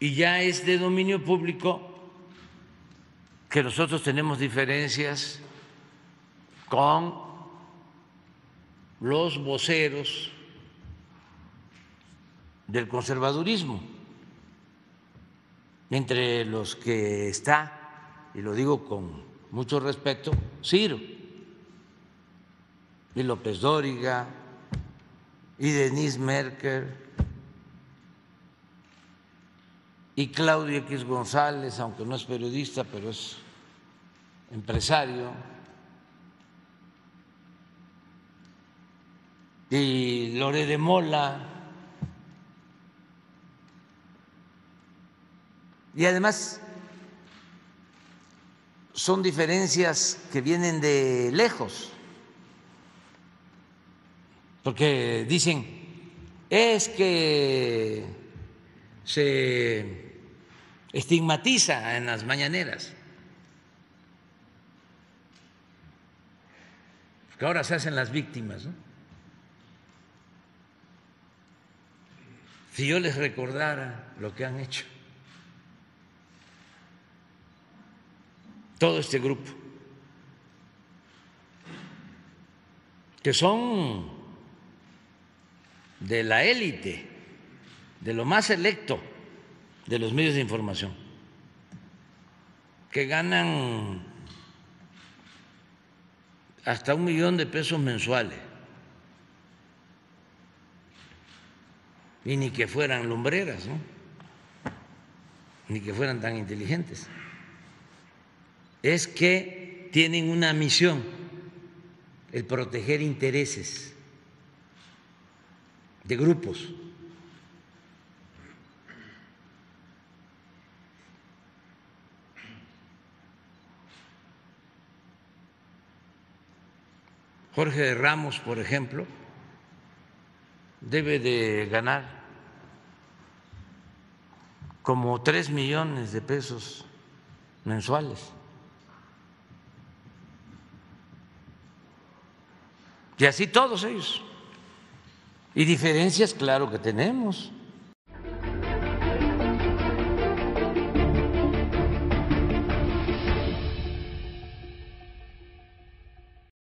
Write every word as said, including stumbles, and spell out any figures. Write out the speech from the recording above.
y ya es de dominio público que nosotros tenemos diferencias con los voceros del conservadurismo, entre los que está, y lo digo con mucho respeto, Ciro y López Dóriga y Denise Merklé y Claudio X. González, aunque no es periodista, pero es empresario, y Loré de Mola. Y además son diferencias que vienen de lejos, porque dicen, es que se estigmatiza en las mañaneras, que ahora se hacen las víctimas, ¿no? Si yo les recordara lo que han hecho todo este grupo, que son de la élite, de lo más selecto de los medios de información, que ganan hasta un millón de pesos mensuales, y ni que fueran lumbreras, ¿no? Ni que fueran tan inteligentes. Es que tienen una misión, el proteger intereses de grupos. Jorge Ramos, por ejemplo, debe de ganar como tres millones de pesos mensuales. Y así todos ellos. Y diferencias, claro que tenemos.